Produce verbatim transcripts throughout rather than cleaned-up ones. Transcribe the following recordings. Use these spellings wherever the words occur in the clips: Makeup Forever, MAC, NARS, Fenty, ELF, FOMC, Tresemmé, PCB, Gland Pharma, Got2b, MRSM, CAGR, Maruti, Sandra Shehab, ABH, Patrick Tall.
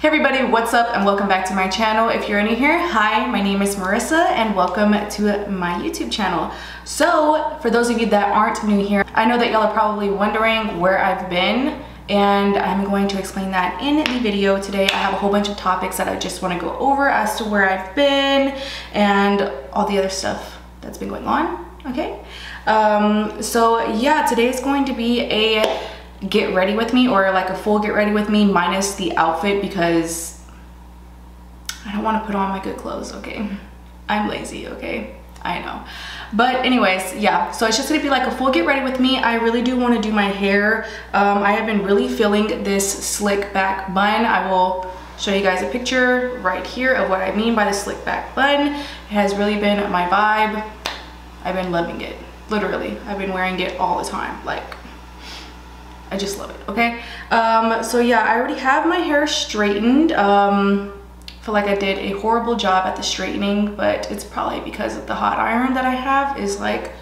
Hey everybody, what's up and welcome back to my channel. If you're new here, hi, my name is Marissa and welcome to my YouTube channel. So, for those of you that aren't new here, I know that y'all are probably wondering where I've been and I'm going to explain that in the video today. I have a whole bunch of topics that I just want to go over as to where I've been and all the other stuff that's been going on, okay? Um, so yeah, today is going to be a get ready with me, or like a full get ready with me minus the outfit, because I don't want to put on my good clothes, okay? I'm lazy, okay? I know. But anyways, yeah, so it's just gonna be like a full get ready with me. I really do want to do my hair. um I have been really feeling this slick back bun. I will show you guys a picture right here of what I mean by the slick back bun. It has really been my vibe. I've been loving it. Literally, I've been wearing it all the time. Like, I just love it, okay? Um, so yeah, I already have my hair straightened. Um, I feel like I did a horrible job at the straightening, but it's probably because of the hot iron that I have is like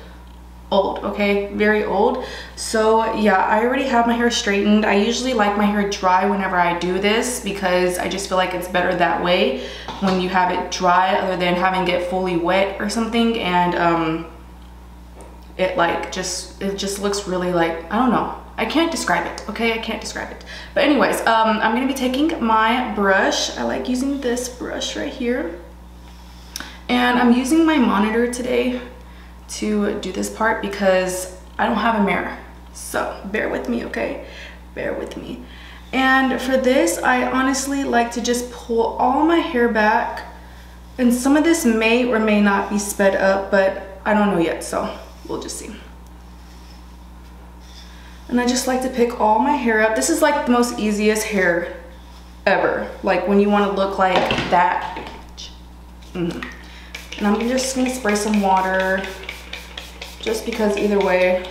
old, okay? Very old. So yeah, I already have my hair straightened. I usually like my hair dry whenever I do this because I just feel like it's better that way when you have it dry, other than having it fully wet or something, and um, it like just, it just looks really like, I don't know. I can't describe it, okay? I can't describe it. But anyways, um, I'm gonna be taking my brush. I like using this brush right here. And I'm using my monitor today to do this part because I don't have a mirror. So bear with me, okay? Bear with me. And for this, I honestly like to just pull all my hair back. And some of this may or may not be sped up, but I don't know yet, so we'll just see. And I just like to pick all my hair up. This is like the most easiest hair ever. Like when you want to look like that. Mm-hmm. And I'm just going to spray some water. Just because either way,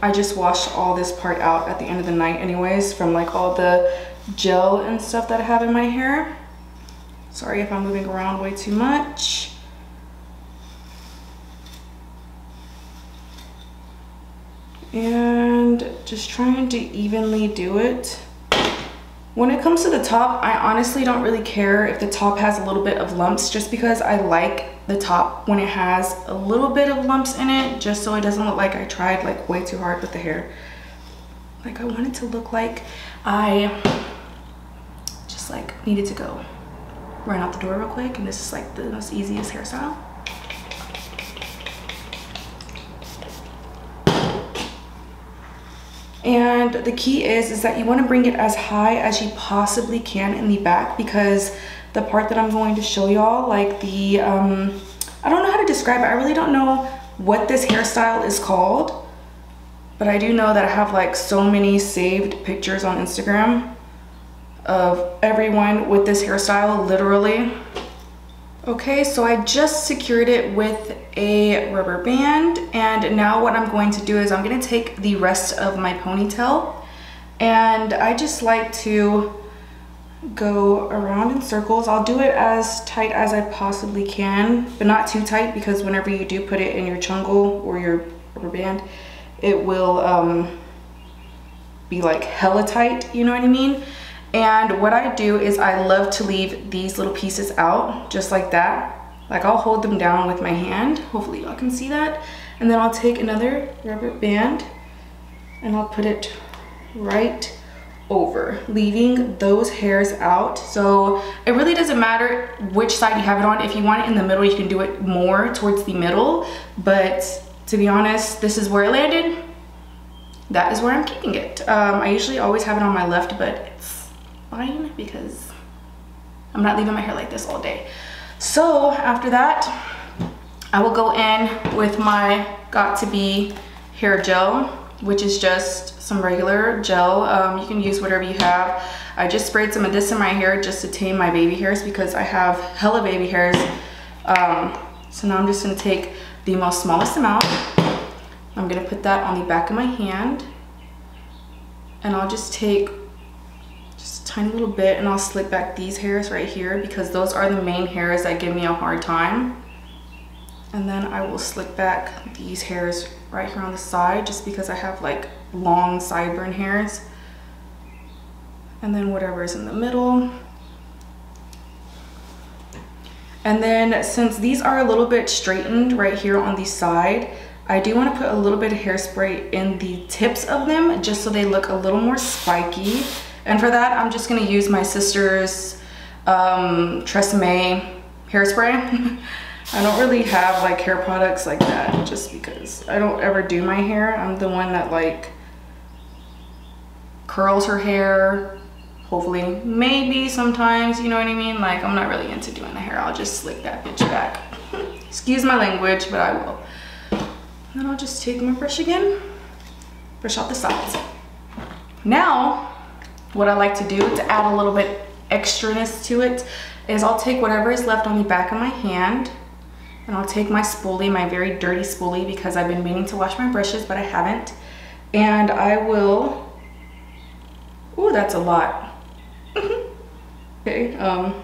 I just washed all this part out at the end of the night anyways. From like all the gel and stuff that I have in my hair. Sorry if I'm moving around way too much. And just trying to evenly do it. When it comes to the top, I honestly don't really care if the top has a little bit of lumps, just because I like the top when it has a little bit of lumps in it, just so it doesn't look like I tried like way too hard with the hair. Like I want it to look like I just like needed to go run out the door real quick, and this is like the most easiest hairstyle. And the key is is that you want to bring it as high as you possibly can in the back, because the part that I'm going to show y'all, like the um I don't know how to describe it. I really don't know what this hairstyle is called, but I do know that I have like so many saved pictures on Instagram of everyone with this hairstyle, literally. Okay, so I just secured it with a rubber band, and now what I'm going to do is I'm going to take the rest of my ponytail, and I just like to go around in circles. I'll do it as tight as I possibly can, but not too tight, because whenever you do put it in your chungle or your rubber band, it will um, be like hella tight, you know what I mean? And what I do is I love to leave these little pieces out, just like that. Like I'll hold them down with my hand. Hopefully y'all can see that. And then I'll take another rubber band and I'll put it right over, leaving those hairs out. So it really doesn't matter which side you have it on. If you want it in the middle, you can do it more towards the middle. But to be honest, this is where it landed. That is where I'm keeping it. Um, I usually always have it on my left, but it's fine because I'm not leaving my hair like this all day. So after that, I will go in with my got to be hair gel, which is just some regular gel. Um, you can use whatever you have. I just sprayed some of this in my hair just to tame my baby hairs, because I have hella baby hairs. Um, so now I'm just gonna take the most smallest amount. I'm gonna put that on the back of my hand, and I'll just take just a tiny little bit, and I'll slick back these hairs right here, because those are the main hairs that give me a hard time. And then I will slick back these hairs right here on the side, just because I have like long sideburn hairs. and then whatever's in the middle. And then since these are a little bit straightened right here on the side, I do want to put a little bit of hairspray in the tips of them just so they look a little more spiky. And for that, I'm just going to use my sister's um, Tresemmé hairspray. I don't really have like hair products like that just because I don't ever do my hair. I'm the one that like curls her hair. Hopefully, maybe sometimes, you know what I mean? Like, I'm not really into doing the hair. I'll just slick that bitch back. Excuse my language, but I will. Then I'll just take my brush again, brush out the sides. Now, what I like to do to add a little bit extraness to it is I'll take whatever is left on the back of my hand, and I'll take my spoolie, my very dirty spoolie, because I've been meaning to wash my brushes, but I haven't. And I will, ooh, that's a lot. Okay, um,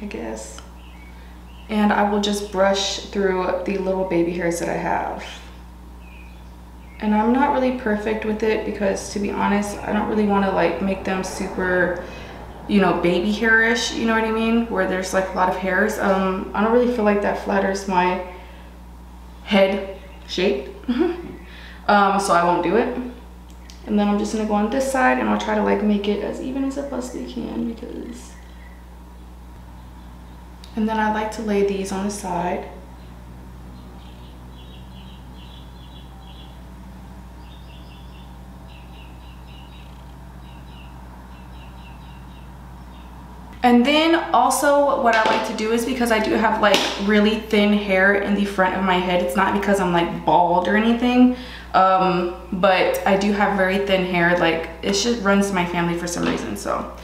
I guess. And I will just brush through the little baby hairs that I have. And I'm not really perfect with it because, to be honest, I don't really want to like make them super, you know, baby hairish, you know what I mean? Where there's like a lot of hairs. Um, I don't really feel like that flatters my head shape. um, so I won't do it. And then I'm just gonna go on this side and I'll try to like make it as even as I possibly can because. And then I like to lay these on the side. And then also what I like to do is because I do have like really thin hair in the front of my head. It's not because I'm like bald or anything. Um, but I do have very thin hair. Like it just runs to my family for some reason. So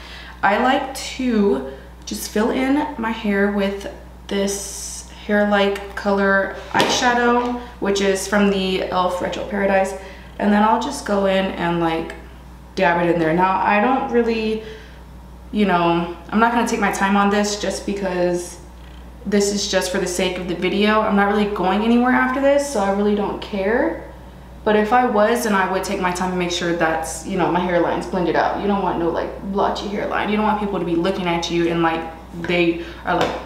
I like to just fill in my hair with this hair-like color eyeshadow, which is from the E L F Retro Paradise. And then I'll just go in and like dab it in there. Now I don't really, you know, I'm not gonna take my time on this just because this is just for the sake of the video. I'm not really going anywhere after this, so I really don't care. But if I was, then I would take my time and make sure that's, you know, my hairline's blended out. You don't want no like blotchy hairline. You don't want people to be looking at you and like they are like,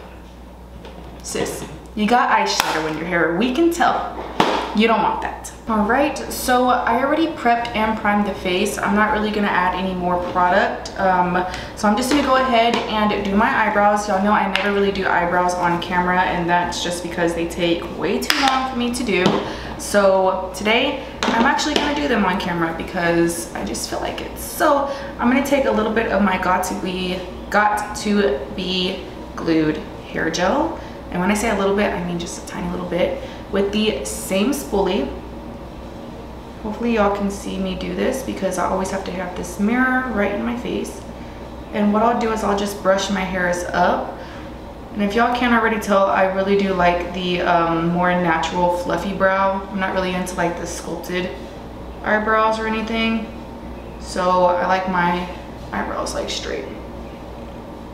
sis, you got eyeshadow in your hair. We can tell. You don't want that. All right, so I already prepped and primed the face. I'm not really gonna add any more product. Um, so I'm just gonna go ahead and do my eyebrows. Y'all know I never really do eyebrows on camera, and that's just because they take way too long for me to do. So today, I'm actually gonna do them on camera because I just feel like it. So I'm gonna take a little bit of my got to be, got to be glued hair gel. And when I say a little bit, I mean just a tiny little bit. With the same spoolie. Hopefully y'all can see me do this because I always have to have this mirror right in my face. And what I'll do is I'll just brush my hairs up. And if y'all can't already tell, I really do like the um, more natural fluffy brow. I'm not really into like the sculpted eyebrows or anything. So I like my eyebrows like straight.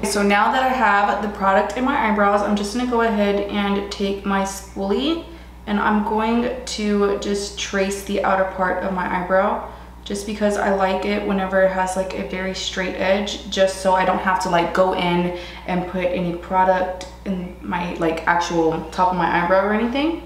So now that I have the product in my eyebrows, I'm just gonna go ahead and take my spoolie. And I'm going to just trace the outer part of my eyebrow just because I like it whenever it has like a very straight edge, just so I don't have to like go in and put any product in my like actual top of my eyebrow or anything.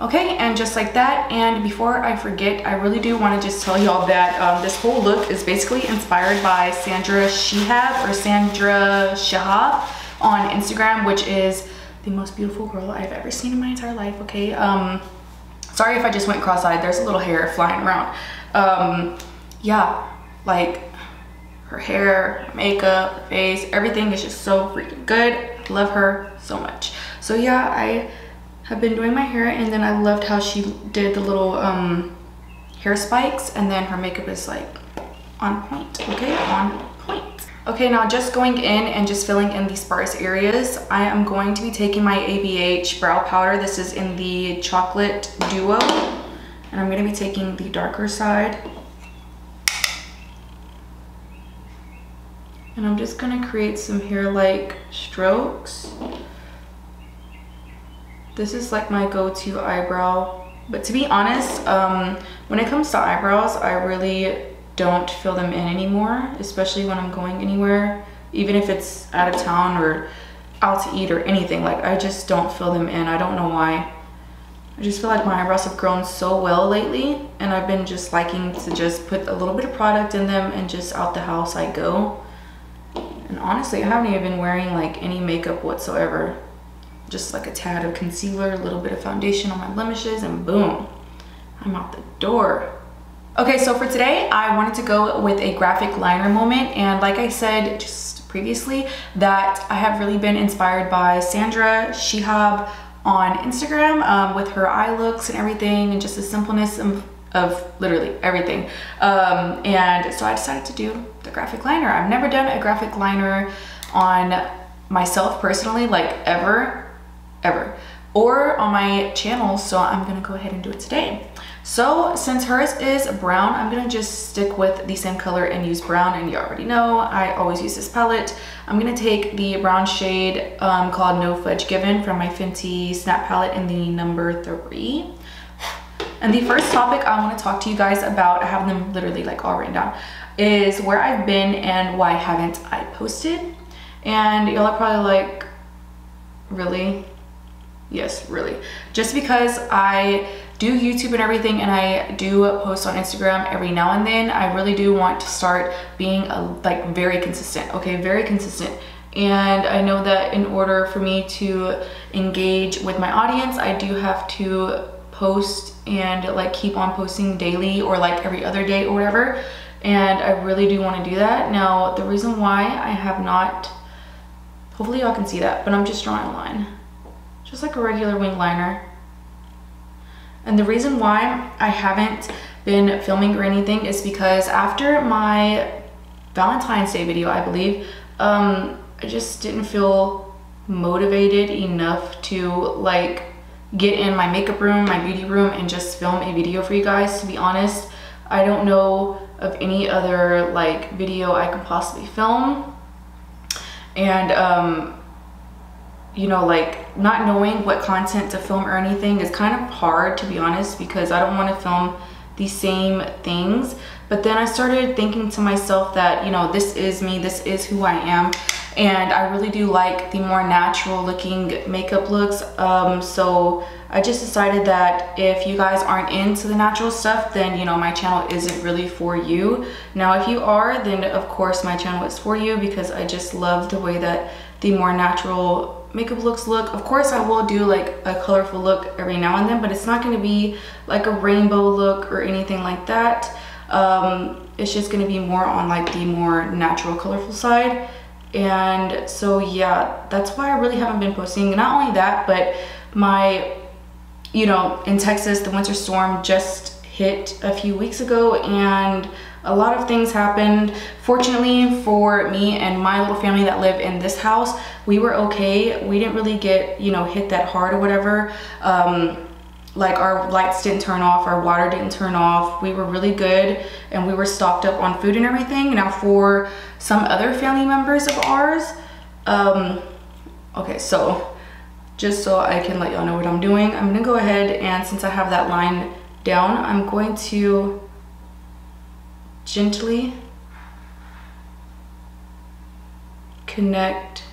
Okay, and just like that, and before I forget, I really do want to just tell y'all that um, this whole look is basically inspired by Sandra Shehab or Sandra Shehab on Instagram, which is the most beautiful girl I've ever seen in my entire life, okay? Um, sorry if I just went cross-eyed. There's a little hair flying around. Um, yeah, like her hair, makeup, face, everything is just so freaking good. Love her so much. So yeah, I have been doing my hair, and then I loved how she did the little um, hair spikes, and then her makeup is like on point, okay? On point. Okay, now just going in and just filling in the sparse areas, I am going to be taking my A B H brow powder. This is in the Chocolate Duo, and I'm going to be taking the darker side. And I'm just going to create some hair-like strokes. This is like my go-to eyebrow, but to be honest, um, when it comes to eyebrows, I really don't fill them in anymore, especially when I'm going anywhere, even if it's out of town or out to eat or anything. Like, I just don't fill them in. I don't know why. I just feel like my eyebrows have grown so well lately, and I've been just liking to just put a little bit of product in them and just out the house I go. And honestly, I haven't even been wearing like any makeup whatsoever. Just like a tad of concealer, a little bit of foundation on my blemishes, and boom, I'm out the door. Okay, so for today, I wanted to go with a graphic liner moment, and like I said just previously, that I have really been inspired by Sandra Shehab on Instagram, um, with her eye looks and everything, and just the simpleness of, of literally everything. Um, and so I decided to do the graphic liner. I've never done a graphic liner on myself personally, like ever, ever, or on my channel, so I'm gonna go ahead and do it today. So since hers is brown, I'm gonna just stick with the same color and use brown, and you already know I always use this palette. I'm gonna take the brown shade um, called No Fudge Given from my Fenty Snap palette in the number three. And the first topic I wanna talk to you guys about, I have them literally like all written down, is where I've been and why haven't I posted? And y'all are probably like, really? Yes, really. Just because I do YouTube and everything, and I do post on Instagram every now and then, I really do want to start being a, like very consistent, okay, very consistent. And I know that in order for me to engage with my audience, I do have to post and like keep on posting daily or like every other day or whatever. And I really do want to do that. Now, the reason why I have not, hopefully y'all can see that, but I'm just drawing a line, just like a regular wing liner. And the reason why I haven't been filming or anything is because after my Valentine's Day video, I believe, um, I just didn't feel motivated enough to like get in my makeup room, my beauty room, and just film a video for you guys. To be honest, I don't know of any other like video I could possibly film. And um, you know, like not knowing what content to film or anything is kind of hard, to be honest, because I don't want to film the same things. But then I started thinking to myself that, you know, this is me, this is who I am, and I really do like the more natural looking makeup looks. Um, so I just decided that if you guys aren't into the natural stuff, then, you know, my channel isn't really for you. Now, if you are, then of course my channel is for you, because I just love the way that the more natural makeup looks look. Of course I will do like a colorful look every now and then, but it's not going to be like a rainbow look or anything like that. Um, it's just going to be more on like the more natural colorful side. And so yeah, that's why I really haven't been posting. Not only that, but my, you know, in Texas, the winter storm just hit a few weeks ago, and a lot of things happened. Fortunately for me and my little family that live in this house, we were okay. We didn't really get, you know, hit that hard or whatever. Um, like our lights didn't turn off, our water didn't turn off. We were really good, and we were stocked up on food and everything. Now for some other family members of ours, um, okay, so just so I can let y'all know what I'm doing, I'm gonna go ahead and since I have that line down, I'm going to gently connect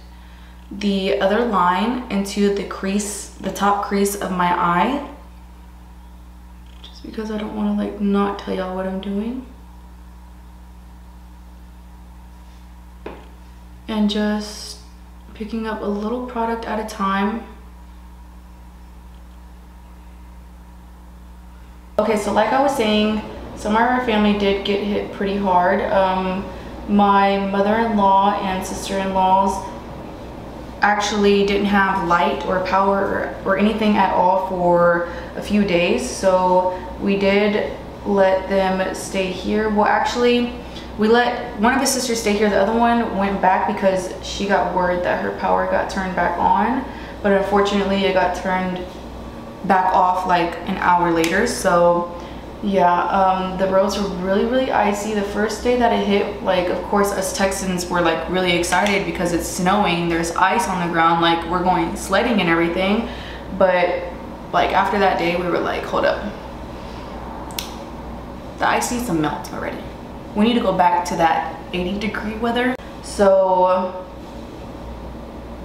the other line into the crease, the top crease of my eye, just because I don't want to like not tell y'all what I'm doing. And just picking up a little product at a time. Okay, so like I was saying, some of our family did get hit pretty hard. Um, my mother-in-law and sister-in-laws actually didn't have light or power or, or anything at all for a few days. So we did let them stay here. Well, actually, we let one of his sisters stay here. The other one went back because she got word that her power got turned back on. But unfortunately, it got turned back off like an hour later. So yeah, um, the roads were really, really icy. The first day that it hit, like, of course, us Texans were like really excited because it's snowing, there's ice on the ground, like we're going sledding and everything. But like after that day, we were like, hold up, the ice needs to melt already. we need to go back to that eighty degree weather. So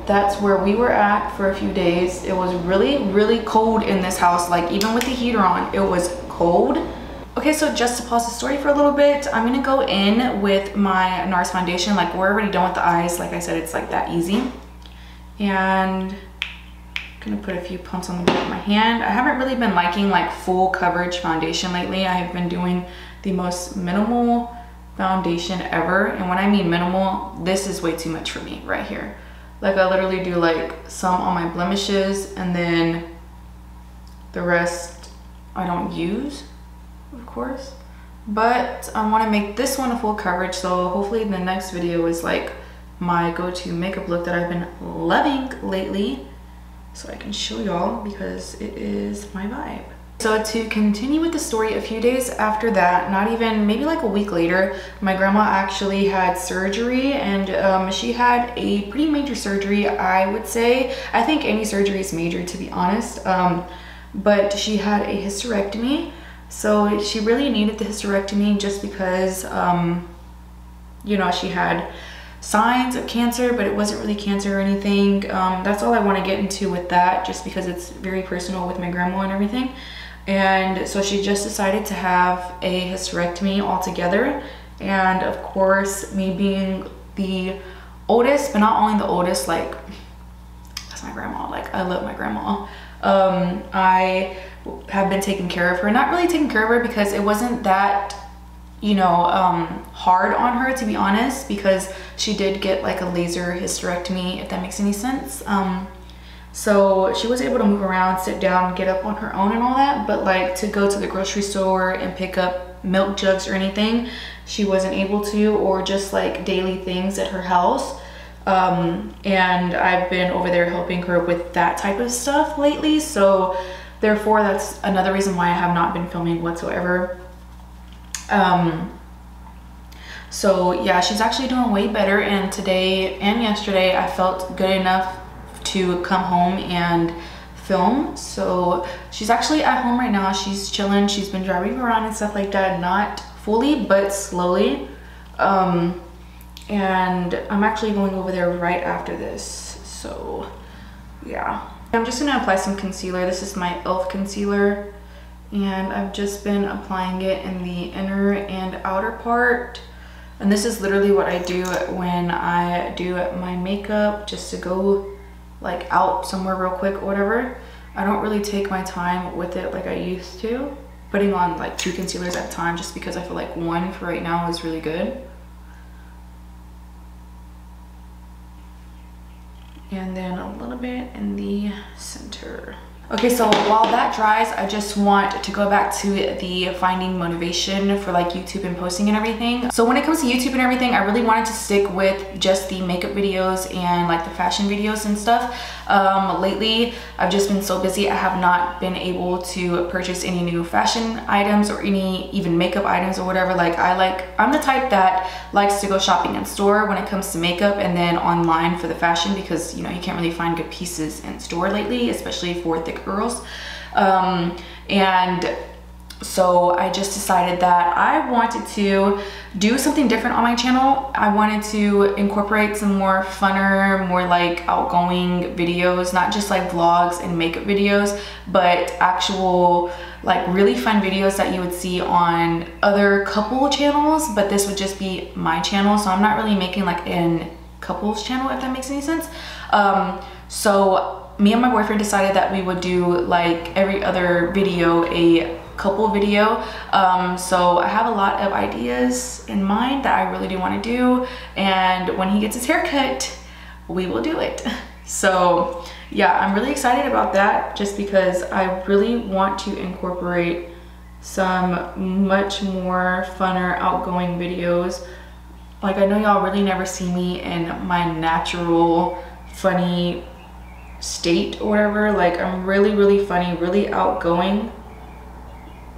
that's where we were at for a few days. It was really, really cold in this house. Like, even with the heater on, it was cold. Okay, so just to pause the story for a little bit, I'm gonna go in with my NARS foundation. Like, we're already done with the eyes. Like I said, it's like that easy. And I'm gonna put a few pumps on the back of my hand. I haven't really been liking like full coverage foundation lately. I have been doing the most minimal foundation ever. And when I mean minimal, this is way too much for me right here. Like, I literally do like some on my blemishes and then the rest I don't use, of course, but I want to make this one a full coverage, so hopefully the next video is like my go-to makeup look that I've been loving lately, so I can show y'all, because it is my vibe. So to continue with the story, a few days after that, not even, maybe like a week later, my grandma actually had surgery, and um, she had a pretty major surgery, I would say. I think any surgery is major, to be honest, um, but she had a hysterectomy. So she really needed the hysterectomy just because, um, you know, she had signs of cancer, but it wasn't really cancer or anything. Um, that's all I want to get into with that, just because it's very personal with my grandma and everything. And so she just decided to have a hysterectomy altogether. And of course, me being the oldest, but not only the oldest, like, that's my grandma. Like, I love my grandma. Um, I... have been taking care of her, not really taking care of her because it wasn't that, you know, um, hard on her, to be honest, because she did get like a laser hysterectomy, if that makes any sense. Um, so she was able to move around, sit down, get up on her own and all that, but like to go to the grocery store and pick up milk jugs or anything, she wasn't able to, or just like daily things at her house. Um, and I've been over there helping her with that type of stuff lately, so therefore, that's another reason why I have not been filming whatsoever. Um, so yeah, she's actually doing way better, and today and yesterday I felt good enough to come home and film. So she's actually at home right now. She's chilling. She's been driving around and stuff like that. Not fully, but slowly. Um, and I'm actually going over there right after this. So yeah. I'm just going to apply some concealer. This is my E L F concealer, and I've just been applying it in the inner and outer part. And this is literally what I do when I do my makeup, just to go like out somewhere real quick or whatever. I don't really take my time with it like I used to, putting on like two concealers at a time, just because I feel like one for right now is really good. And then a little bit in the center. Okay, so while that dries, I just want to go back to the finding motivation for like YouTube and posting and everything. So when it comes to YouTube and everything, I really wanted to stick with just the makeup videos and like the fashion videos and stuff. Um, lately, I've just been so busy. I have not been able to purchase any new fashion items or any even makeup items or whatever. Like I like, I'm the type that likes to go shopping in store when it comes to makeup, and then online for the fashion, because you know, you can't really find good pieces in store lately, especially for thick girls. Um, and so I just decided that I wanted to do something different on my channel. I wanted to incorporate some more funner, more like outgoing videos, not just like vlogs and makeup videos, but actual like really fun videos that you would see on other couple channels, but this would just be my channel. So I'm not really making like an couples channel, if that makes any sense. Um, so me and my boyfriend decided that we would do like every other video a couple video. Um, so I have a lot of ideas in mind that I really do want to do, and when he gets his haircut, we will do it. So yeah, I'm really excited about that, just because I really want to incorporate some much more funner outgoing videos. Like I know y'all really never see me in my natural funny state or whatever. Like I'm really really funny, really outgoing,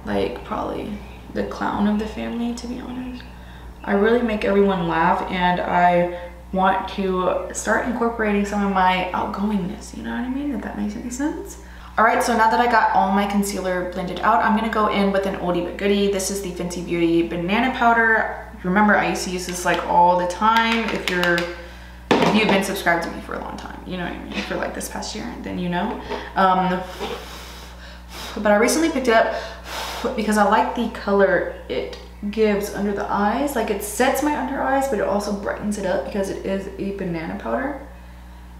like probably the clown of the family, to be honest. I really make everyone laugh, and I want to start incorporating some of my outgoingness, you know what I mean, if that makes any sense. Alright, so now that I got all my concealer blended out, I'm gonna go in with an oldie but goodie. This is the Fenty Beauty Banana Powder Remember, I used to use this like all the time. If you're, if you've been subscribed to me for a long time, you know what I mean, for like this past year, then you know. Um, but I recently picked it up because I like the color it gives under the eyes. Like it sets my under eyes, but it also brightens it up because it is a banana powder.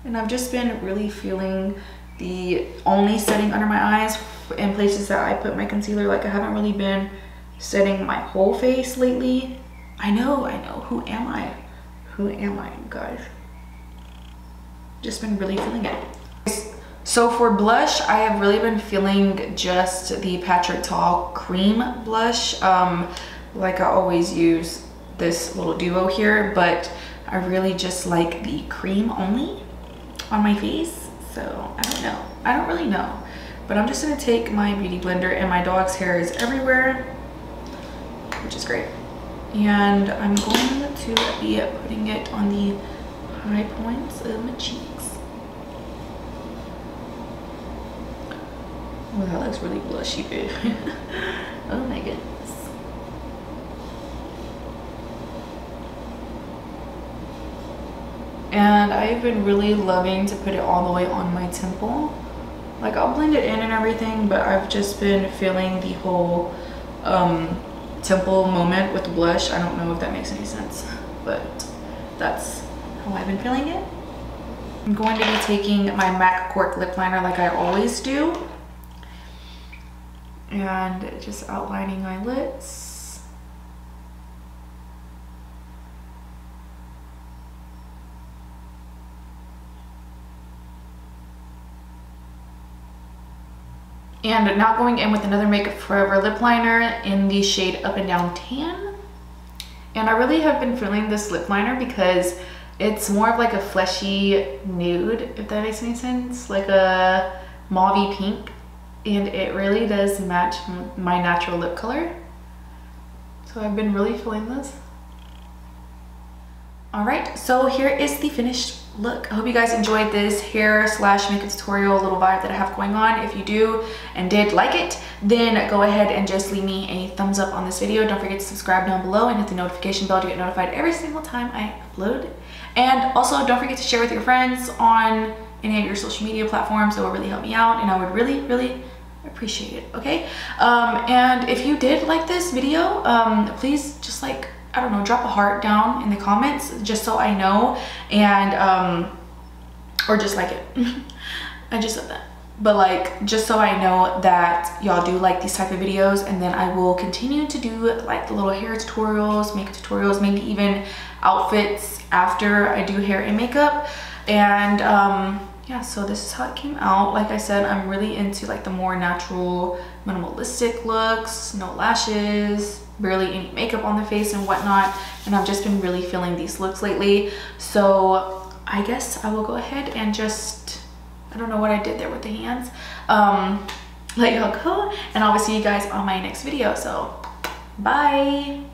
And I've just been really feeling the only setting under my eyes in places that I put my concealer. Like I haven't really been setting my whole face lately. I know, I know, who am I? Who am I, guys? Just been really feeling it. So for blush, I have really been feeling just the Patrick Tall cream blush. Um, like I always use this little duo here, but I really just like the cream only on my face. So I don't know, I don't really know. But I'm just gonna take my beauty blender, and my dog's hair is everywhere, which is great. And I'm going to be putting it on the high points of my cheeks. Oh, that looks really blushy, babe. Oh my goodness. And I've been really loving to put it all the way on my temple. Like I'll blend it in and everything, but I've just been feeling the whole um, temple moment with blush. I don't know if that makes any sense, but that's how I've been feeling it. I'm going to be taking my MAC Cork lip liner like I always do, and just outlining my lids. And now going in with another Makeup Forever lip liner in the shade Up and Down Tan. And I really have been feeling this lip liner because it's more of like a fleshy nude, if that makes any sense, like a mauvey pink. And it really does match my natural lip color. So I've been really feeling this. All right, so here is the finished look. I hope you guys enjoyed this hair slash makeup tutorial little vibe that I have going on. If you do and did like it, then go ahead and just leave me a thumbs up on this video. Don't forget to subscribe down below and hit the notification bell to get notified every single time I upload. And also don't forget to share with your friends on any of your social media platforms. That will really help me out, and I would really, really appreciate it, okay? Um, and if you did like this video, um, please just like, I don't know, drop a heart down in the comments just so I know, and, um, or just like it. I just said that. But like, just so I know that y'all do like these type of videos, and then I will continue to do like the little hair tutorials, makeup tutorials, maybe even outfits after I do hair and makeup. And um, yeah, so this is how it came out. Like I said, I'm really into like the more natural, minimalistic looks, no lashes, barely any makeup on the face and whatnot. And I've just been really feeling these looks lately. So I guess I will go ahead and just, I don't know what I did there with the hands. Um, let y'all go, and I will see you guys on my next video. So bye.